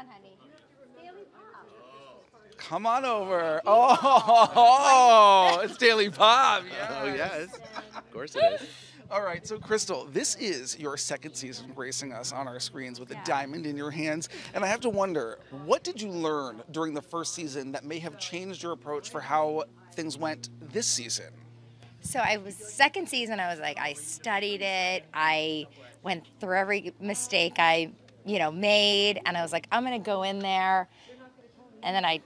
on, honey. Daily Pop. Come on over. Oh, it's Daily Pop. Yes. Oh, yes. Of course it is. All right, so Crystal, this is your second season gracing us on our screens with a diamond in your hands. And I have to wonder, what did you learn during the first season that may have changed your approach for how things went this season? So second season, I was like, I studied it. I went through every mistake I, made. And I was like, I'm going to go in there. And then I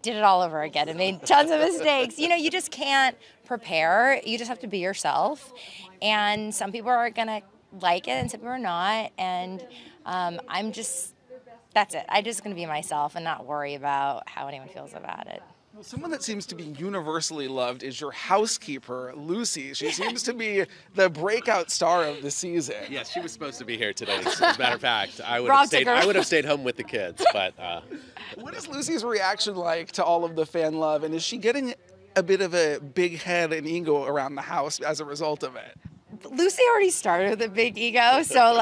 did it all over again and made tons of mistakes. You just can't prepare. You just have to be yourself. And some people are going to like it and some people are not. And that's it. I'm just going to be myself and not worry about how anyone feels about it. Well, someone that seems to be universally loved is your housekeeper, Lucy. She seems to be the breakout star of the season. Yes, she was supposed to be here today. As a matter of fact, I would have stayed home with the kids. But what is Lucy's reaction like to all of the fan love? And is she getting a bit of a big head and ego around the house as a result of it? Lucy already started with a big ego, so,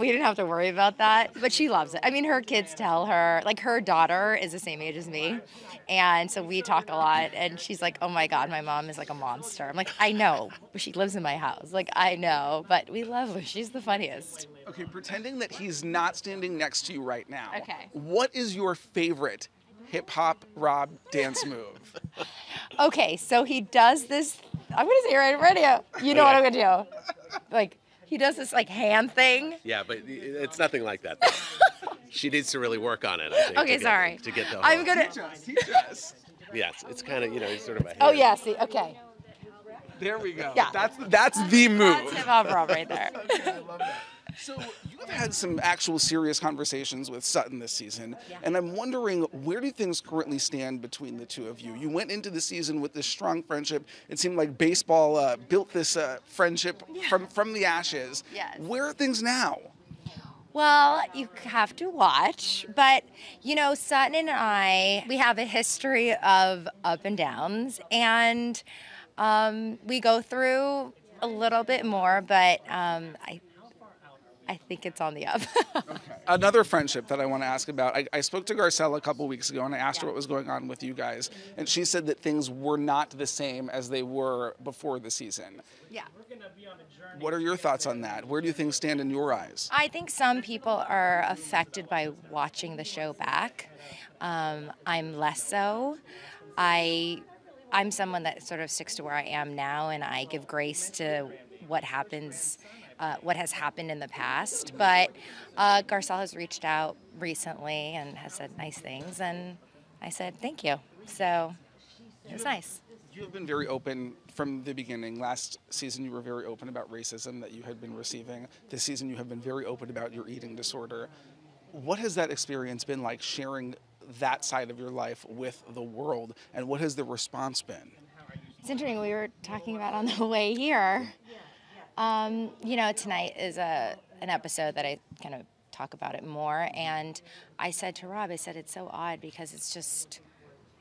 we didn't have to worry about that. But she loves it. I mean, her kids tell her, her daughter is the same age as me, and so we talk a lot, and she's like, oh, my God, my mom is, a monster. I'm like, I know, but she lives in my house. I know, but we love her. She's the funniest. Okay, pretending that he's not standing next to you right now, okay, what is your favorite hip-hop Rob dance move? Okay, so he does this. I'm going to say it right on radio. You know what I'm going to do. He does this, hand thing. Yeah, but it's nothing like that. She needs to really work on it, I think. Okay, sorry. To get the whole... I'm going to... Yes, it's kind of, he's sort of a... Oh, yeah, see, okay. There we go. Yeah. That's the move. That's hip-hop Rob right there. Okay, I love that. So you've had some actual serious conversations with Sutton this season, and I'm wondering, where do things currently stand between the two of you? You went into the season with this strong friendship. It seemed like baseball built this friendship from the ashes. Yes. Where are things now? Well, you have to watch, but, Sutton and I, we have a history of up and downs, and we go through a little bit more, but I think it's on the up. Okay. Another friendship that I want to ask about. I spoke to Garcelle a couple weeks ago, and I asked her what was going on with you guys, and she said that things were not the same as they were before the season. Yeah. What are your thoughts on that? Where do things stand in your eyes? I think some people are affected by watching the show back. I'm less so. I'm someone that sort of sticks to where I am now, and I give grace to what happens. What has happened in the past, but Garcelle has reached out recently and has said nice things, and I said thank you, so it was nice. You've been very open from the beginning. Last season you were very open about racism that you had been receiving. This season you have been very open about your eating disorder. What has that experience been like, sharing that side of your life with the world, and what has the response been? It's interesting, we were talking about on the way here. Tonight is an episode that I kind of talk about it more, and I said to Rob, it's so odd because it's just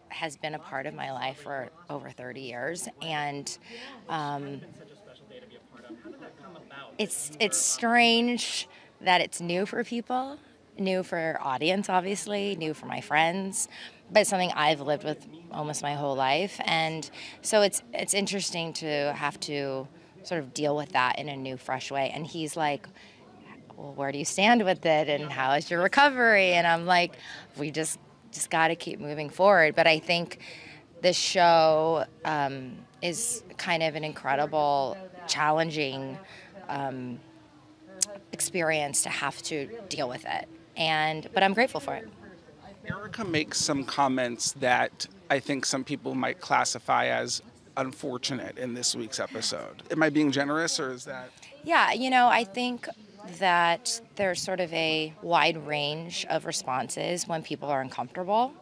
has been a part of my life for over 30 years, and it's strange that it's new for people, new for audience, obviously, new for my friends, but it's something I've lived with almost my whole life, and so it's interesting to have to sort of deal with that in a new, fresh way. And he's like, well, where do you stand with it? And how is your recovery? And I'm like, we just got to keep moving forward. But I think this show is kind of an incredible, challenging experience to have to deal with it. But I'm grateful for it. Erika makes some comments that I think some people might classify as unfortunate in this week's episode. Am I being generous, or is that... Yeah, I think that there's sort of a wide range of responses when people are uncomfortable.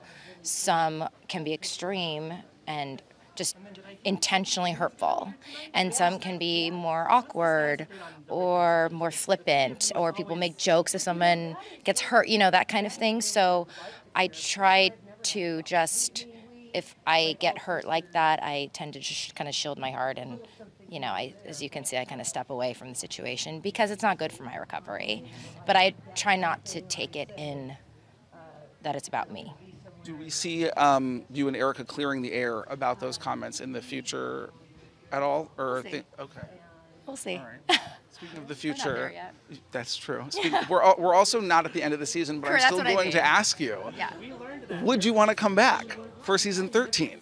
Some can be extreme and just intentionally hurtful, and some can be more awkward or more flippant, or people make jokes if someone gets hurt, that kind of thing. So I try to just... If I get hurt like that, I tend to just kind of shield my heart and, as you can see, I kind of step away from the situation because it's not good for my recovery. But I try not to take it in that it's about me. Do we see you and Erika clearing the air about those comments in the future at all? Or we'll see. Okay. We'll see. All right. Speaking of the future, we're not there yet. That's true. We're also not at the end of the season, but I'm still going to ask you, yeah. Would you want to come back for season 13?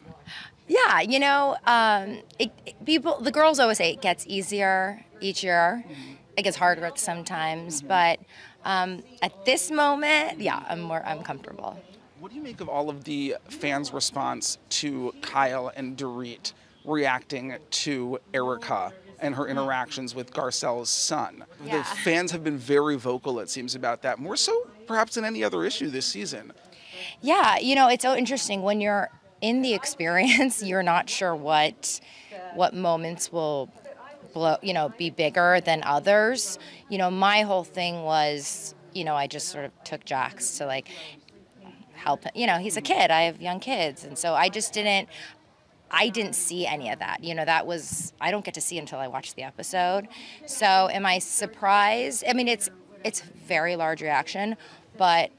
Yeah, you know, the girls always say it gets easier each year. It gets harder sometimes, but at this moment, yeah, I'm comfortable. What do you make of all of the fans' response to Kyle and Dorit reacting to Erika and her interactions with Garcelle's son? Yeah. The fans have been very vocal, it seems, about that, more so perhaps than any other issue this season. Yeah, you know, it's so interesting. When you're in the experience, you're not sure what moments will be bigger than others. You know, my whole thing was, you know, I just sort of took Jax to, like, help him. You know, he's a kid. I have young kids. And so I just didn't see any of that. You know, that was, I don't get to see until I watch the episode. So am I surprised? I mean, it's very large reaction, but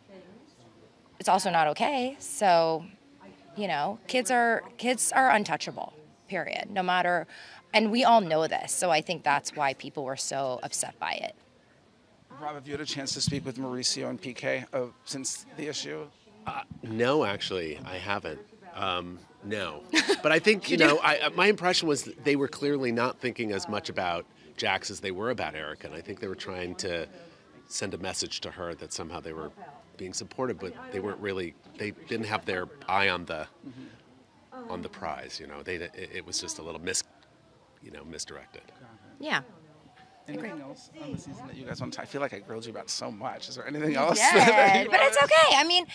it's also not okay. So, you know, kids are untouchable, period, no matter, and we all know this. So I think that's why people were so upset by it. Rob, have you had a chance to speak with Mauricio and PK since the issue? No, actually, I haven't. No, but I think, you know, my impression was they were clearly not thinking as much about Jax as they were about Erika, and I think they were trying to send a message to her that somehow they were being supportive, but they weren't really. They didn't have their eye on the prize. You know, it was just a little misdirected. Yeah. Anything else on the season that you guys want to talk? I feel like I grilled you about so much. Is there anything else? Yeah, but it's okay. I mean,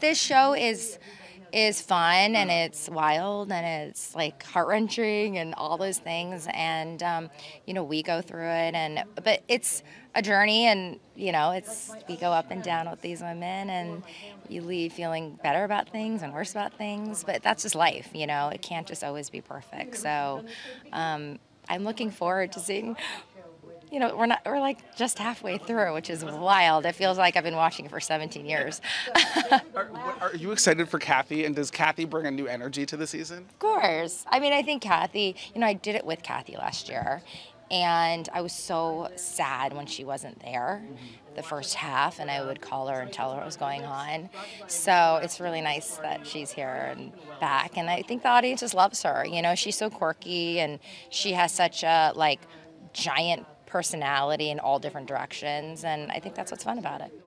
this show is fun and it's wild and it's like heart-wrenching and all those things, and you know, we go through it, but it's a journey, and you know, we go up and down with these women, and you leave feeling better about things and worse about things, but that's just life. You know, it can't just always be perfect. So I'm looking forward to seeing, you know, we're like just halfway through, which is wild. It feels like I've been watching for 17 years. Are you excited for Kathy? And does Kathy bring a new energy to the season? Of course. I mean, I think Kathy, you know, I did it with Kathy last year, and I was so sad when she wasn't there the first half, and I would call her and tell her what was going on. So it's really nice that she's here and back, and I think the audience just loves her. You know, she's so quirky, and she has such a, like, giant personality in all different directions, and I think that's what's fun about it.